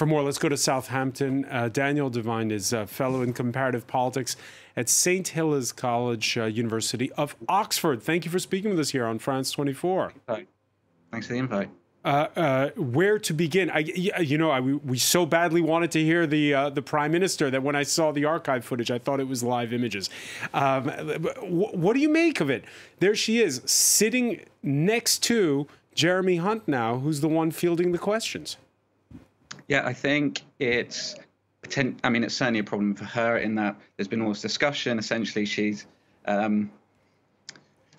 For more, let's go to Southampton. Daniel Devine is a fellow in comparative politics at St Hilda's College, University of Oxford. Thank you for speaking with us here on France 24. Thanks for the invite. Where to begin? We so badly wanted to hear the Prime Minister that when I saw the archive footage, I thought it was live images. What do you make of it? There she is, sitting next to Jeremy Hunt now, who's the one fielding the questions. Yeah, I think it's, it's certainly a problem for her in that there's been all this discussion. Essentially, she's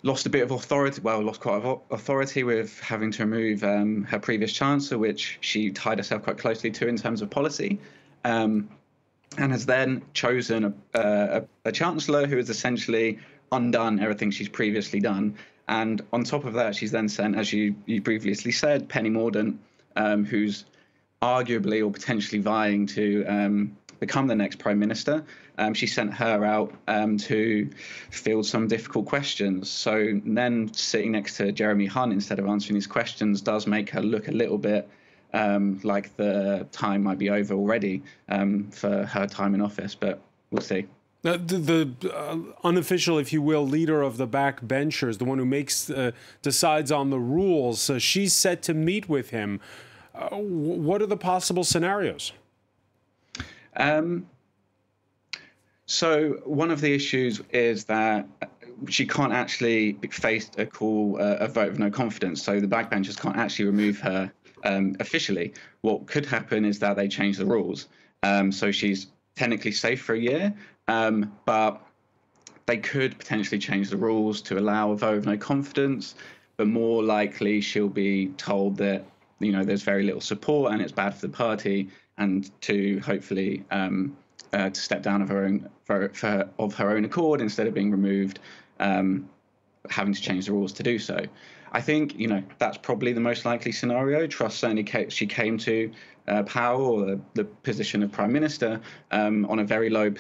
lost a bit of authority, lost quite a lot of authority with having to remove her previous chancellor, which she tied herself quite closely to in terms of policy, and has then chosen a chancellor who has essentially undone everything she's previously done. And on top of that, she's then sent, as you previously said, Penny Mordaunt, who's arguably or potentially vying to become the next Prime Minister. She sent her out to field some difficult questions. So then sitting next to Jeremy Hunt instead of answering these questions does make her look a little bit like the time might be over already for her time in office, but we'll see. The unofficial, if you will, leader of the backbenchers, the one who makes, decides on the rules, she's set to meet with him. What are the possible scenarios? So one of the issues is that she can't actually face a vote of no confidence. So the backbenchers can't actually remove her officially. What could happen is that they change the rules. So she's technically safe for a year, but they could potentially change the rules to allow a vote of no confidence. But more likely, she'll be told that, you know, there's very little support and it's bad for the party, and to hopefully to step down of her own of her own accord instead of being removed, having to change the rules to do so. I think, you know, that's probably the most likely scenario. Truss certainly came to power, or the position of Prime Minister, on a very low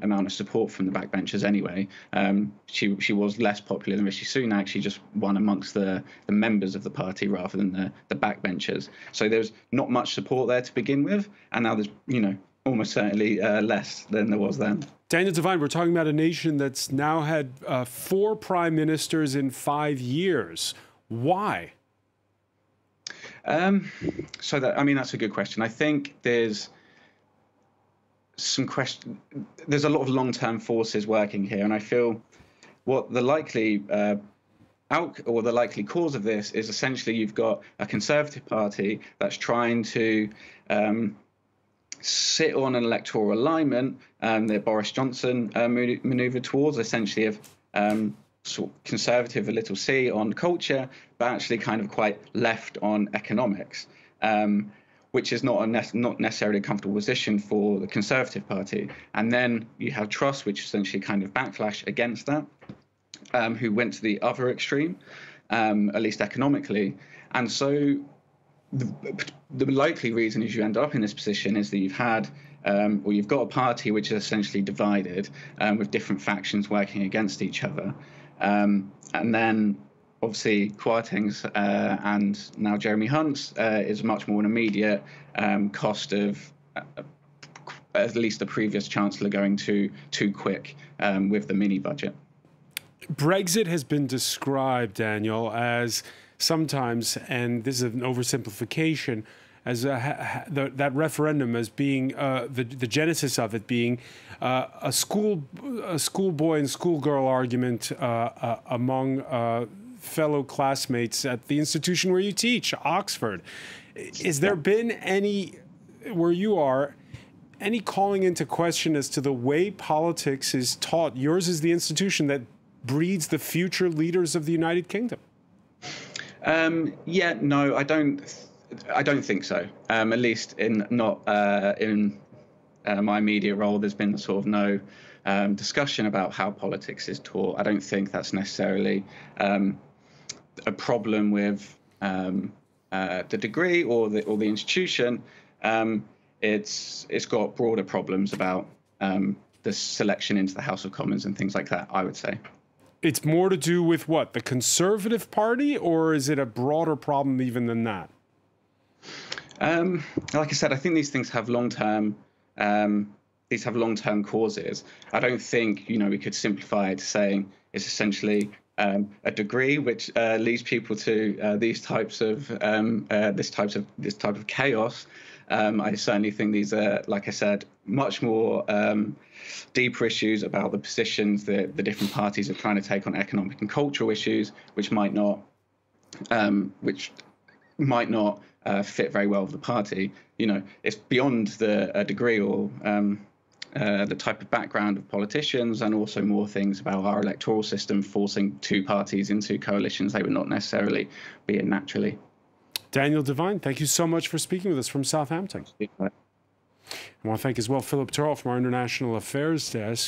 amount of support from the backbenchers anyway. She was less popular than Rishi Sunak. She just won amongst the members of the party rather than the backbenchers. So there's not much support there to begin with, and now there's, you know, almost certainly less than there was then. Daniel Devine, we're talking about a nation that's now had 4 prime ministers in 5 years. Why? So that, that's a good question. I think there's some question. There's a lot of long-term forces working here, and I feel what the likely likely cause of this is essentially you've got a Conservative Party that's trying to sit on an electoral alignment that Boris Johnson manoeuvred towards, essentially of sort of conservative, a little c on culture, but actually kind of quite left on economics, which is not necessarily a comfortable position for the Conservative Party. And then you have Truss, which essentially kind of backlash against that, who went to the other extreme, at least economically. And so the likely reason is you end up in this position is that you've had, or you've got a party which is essentially divided, with different factions working against each other. And then obviously Kwarteng's and now Jeremy Hunt's is much more an immediate cost of at least the previous chancellor going too quick with the mini budget. Brexit has been described, Daniel, as sometimes, and this is an oversimplification, as that referendum as being the genesis of it being a schoolboy and schoolgirl argument among fellow classmates at the institution where you teach, Oxford. Is there been any, where you are, any calling into question as to the way politics is taught? Yours is the institution that breeds the future leaders of the United Kingdom. Yeah, no, I don't think so. At least in my media role, there's been sort of no discussion about how politics is taught. I don't think that's necessarily a problem with the degree or the institution. It's got broader problems about the selection into the House of Commons and things like that, I would say. It's more to do with what, the Conservative Party, or is it a broader problem even than that? Like I said, I think these things have long-term causes. I don't think, you know, we could simplify it to saying it's essentially a degree which leads people to this type of chaos. I certainly think these are, like I said, much more deeper issues about the positions that the different parties are trying to take on economic and cultural issues, which might not fit very well with the party. You know, it's beyond the degree or the type of background of politicians, and also more things about our electoral system forcing two parties into coalitions they would not necessarily be in naturally. Daniel Devine, thank you so much for speaking with us from Southampton. I want to thank as well Philip Terrell from our International Affairs Desk.